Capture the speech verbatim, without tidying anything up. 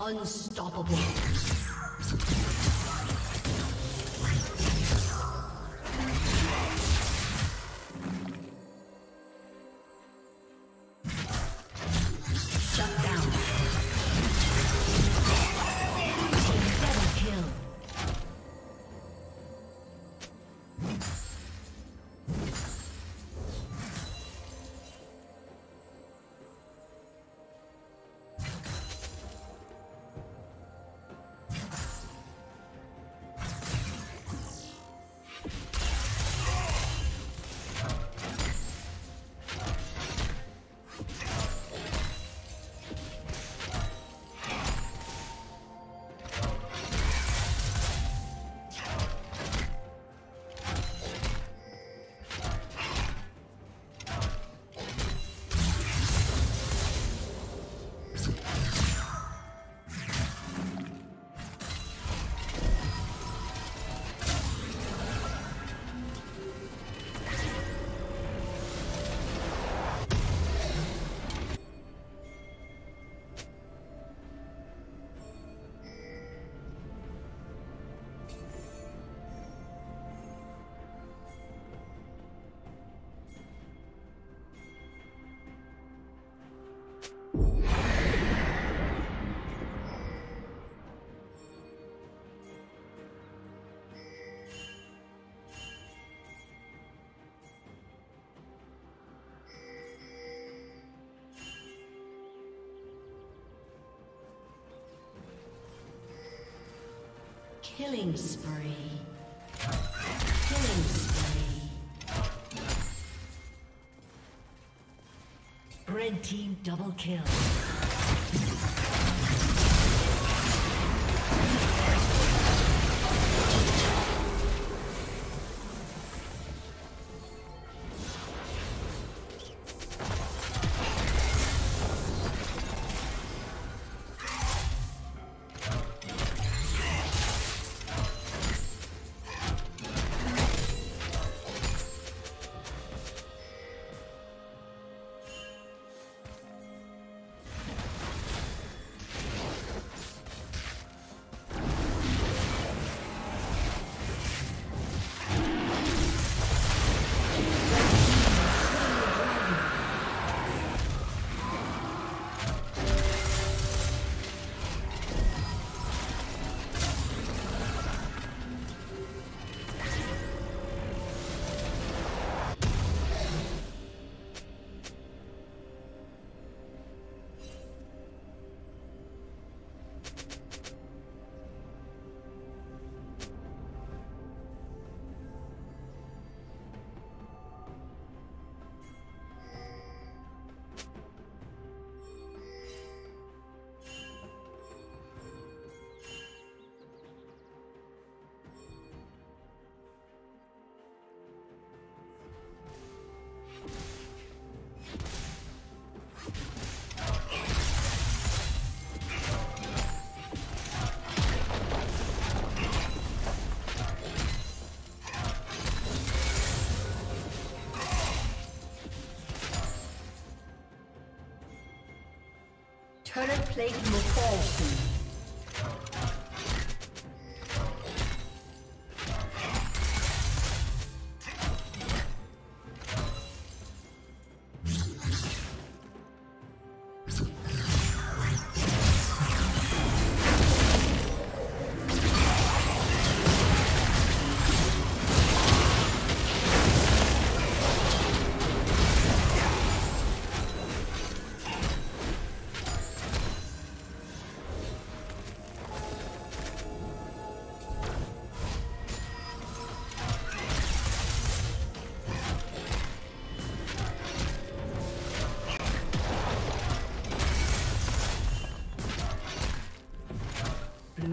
Unstoppable. Killing spree. Killing spree. Red team double kill. Current plate will fall soon.